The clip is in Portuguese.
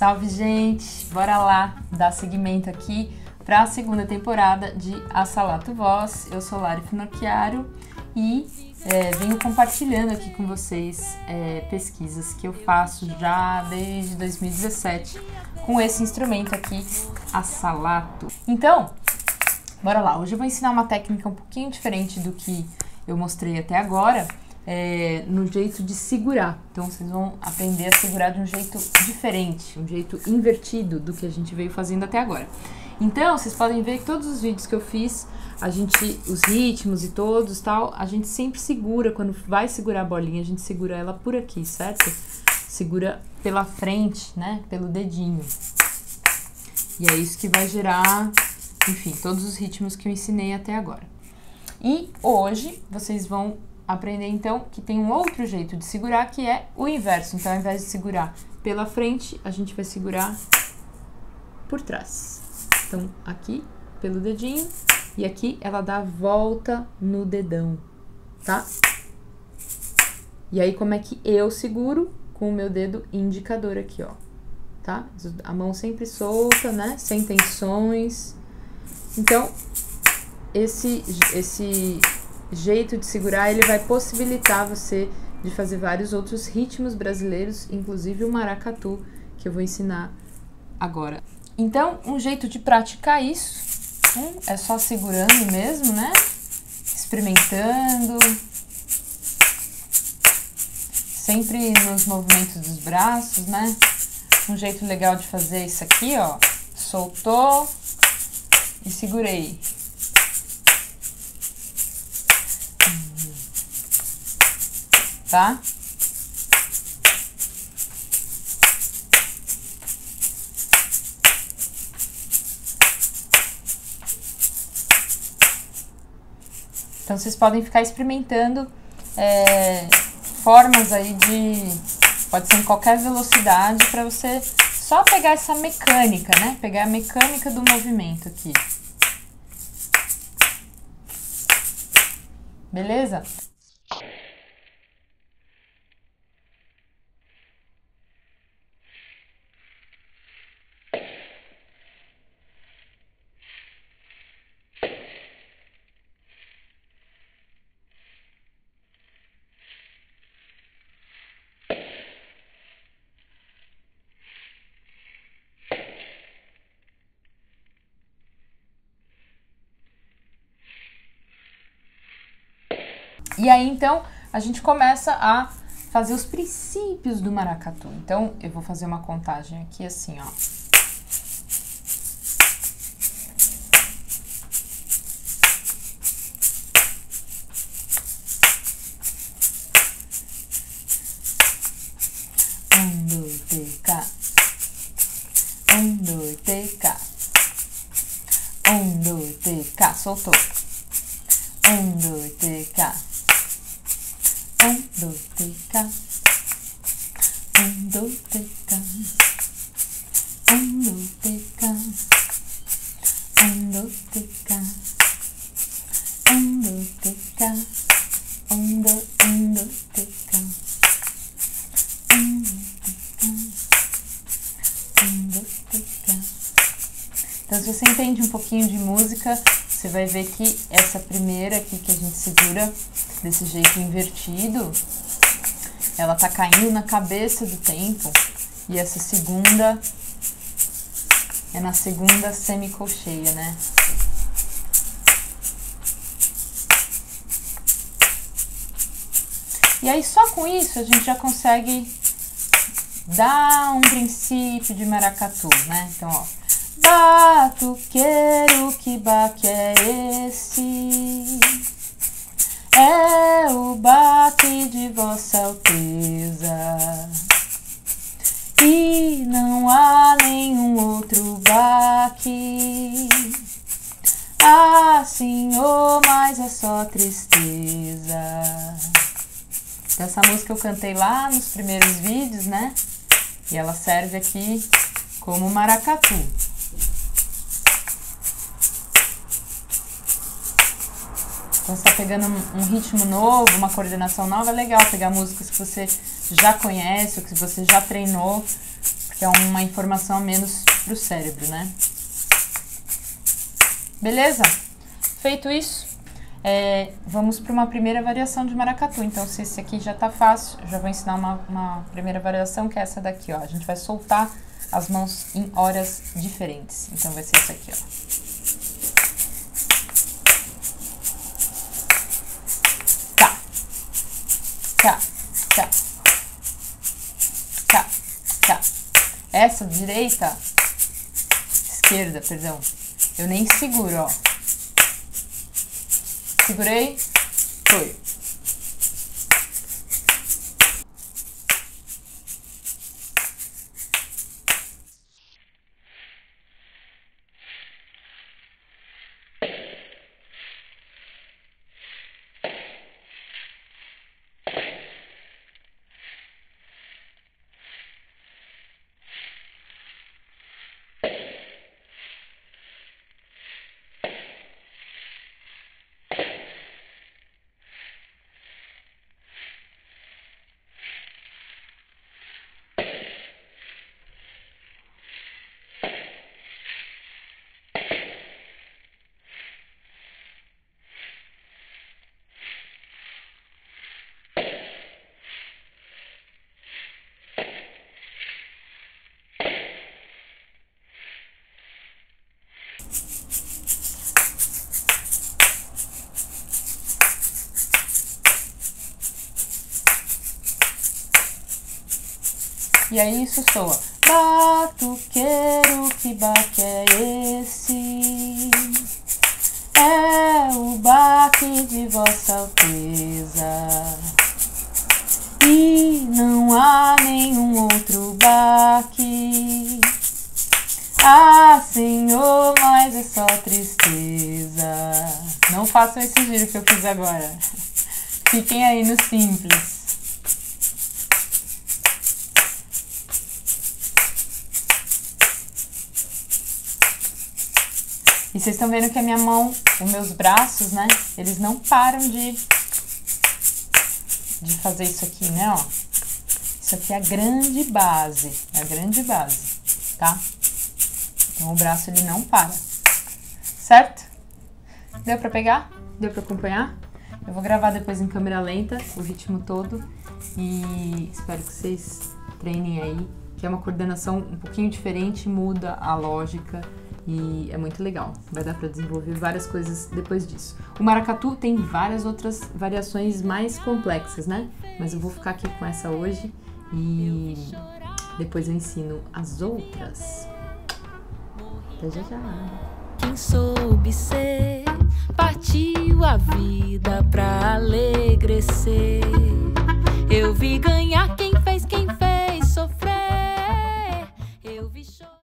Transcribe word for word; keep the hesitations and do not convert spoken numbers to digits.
Salve, gente! Bora lá dar seguimento aqui para a segunda temporada de Asalato Voz. Eu sou Lari Finocchiaro e é, venho compartilhando aqui com vocês é, pesquisas que eu faço já desde dois mil e dezessete com esse instrumento aqui, Asalato. Então, bora lá! Hoje eu vou ensinar uma técnica um pouquinho diferente do que eu mostrei até agora, é, no jeito de segurar. Então vocês vão aprender a segurar de um jeito diferente, um jeito invertido do que a gente veio fazendo até agora. Então vocês podem ver que todos os vídeos que eu fiz, a gente, os ritmos e todos tal, a gente sempre segura, quando vai segurar a bolinha, a gente segura ela por aqui, certo? Segura pela frente, né? Pelo dedinho. E é isso que vai gerar, enfim, todos os ritmos que eu ensinei até agora. E hoje vocês vão aprender então que tem um outro jeito de segurar, que é o inverso. Então, ao invés de segurar pela frente, a gente vai segurar por trás. Então, aqui pelo dedinho e aqui ela dá a volta no dedão, tá? E aí, como é que eu seguro? Com o meu dedo indicador aqui, ó, tá? A mão sempre solta, né? Sem tensões. Então, Esse, esse jeito de segurar, ele vai possibilitar você de fazer vários outros ritmos brasileiros, inclusive o maracatu, que eu vou ensinar agora. Então, um jeito de praticar isso, um, é só segurando mesmo, né? Experimentando. Sempre nos movimentos dos braços, né? Um jeito legal de fazer isso aqui, ó. Soltou e segurei. Tá? Então vocês podem ficar experimentando é, formas aí de... Pode ser em qualquer velocidade, para você só pegar essa mecânica, né? Pegar a mecânica do movimento aqui. Beleza? E aí, então, a gente começa a fazer os princípios do maracatu. Então, eu vou fazer uma contagem aqui, assim, ó. Um, dois, três, cá. Um, dois, três, cá. Um, dois, três, cá. Soltou. Um, dois, três, cá. Um, dois, três, cá. Um, dois, três, cá. Um, dois, três, cá. Um, dois, três, cá. Um, dois, três, cá. Um, dois, um, dois, três, cá. Um, dois, três, cá. Um, dois, três, cá. Então, se você entende um pouquinho de música, você vai ver que essa primeira aqui que a gente segura desse jeito invertido, ela tá caindo na cabeça do tempo, e essa segunda é na segunda semicolcheia, né? E aí só com isso a gente já consegue dar um princípio de maracatu, né? Então, ó. Batuqueiro, que baque é esse? É o baque de Vossa Alteza. E não há nenhum outro baque. Ah, senhor, mas é só tristeza. Então, essa música eu cantei lá nos primeiros vídeos, né? E ela serve aqui como maracatu. Então, você tá pegando um ritmo novo, uma coordenação nova, é legal pegar músicas que você já conhece, ou que você já treinou, que é uma informação a menos pro cérebro, né? Beleza? Feito isso, é, vamos para uma primeira variação de maracatu. Então, se esse aqui já tá fácil, eu já vou ensinar uma, uma primeira variação, que é essa daqui, ó. A gente vai soltar as mãos em horas diferentes. Então, vai ser isso aqui, ó. Tá. Tá. Tá. Tá. Tá. Essa direita... Esquerda, perdão. Eu nem seguro, ó. Segurei, foi. E aí isso soa. Batuqueiro, que baque é esse? É o baque de Vossa Alteza. E não há nenhum outro baque. Ah, Senhor, mas é só tristeza. Não façam esse giro que eu fiz agora. Fiquem aí no simples. E vocês estão vendo que a minha mão, os meus braços, né, eles não param de, de fazer isso aqui, né, ó. Isso aqui é a grande base, é a grande base, tá? Então, o braço, ele não para, certo? Deu pra pegar? Deu pra acompanhar? Eu vou gravar depois em câmera lenta o ritmo todo e espero que vocês treinem aí, que é uma coordenação um pouquinho diferente, muda a lógica. E é muito legal, vai dar para desenvolver várias coisas depois disso. O maracatu tem várias outras variações mais complexas, né? Mas eu vou ficar aqui com essa hoje e depois eu ensino as outras. Até já já! Quem soube ser, partiu a vida pra alegrecer.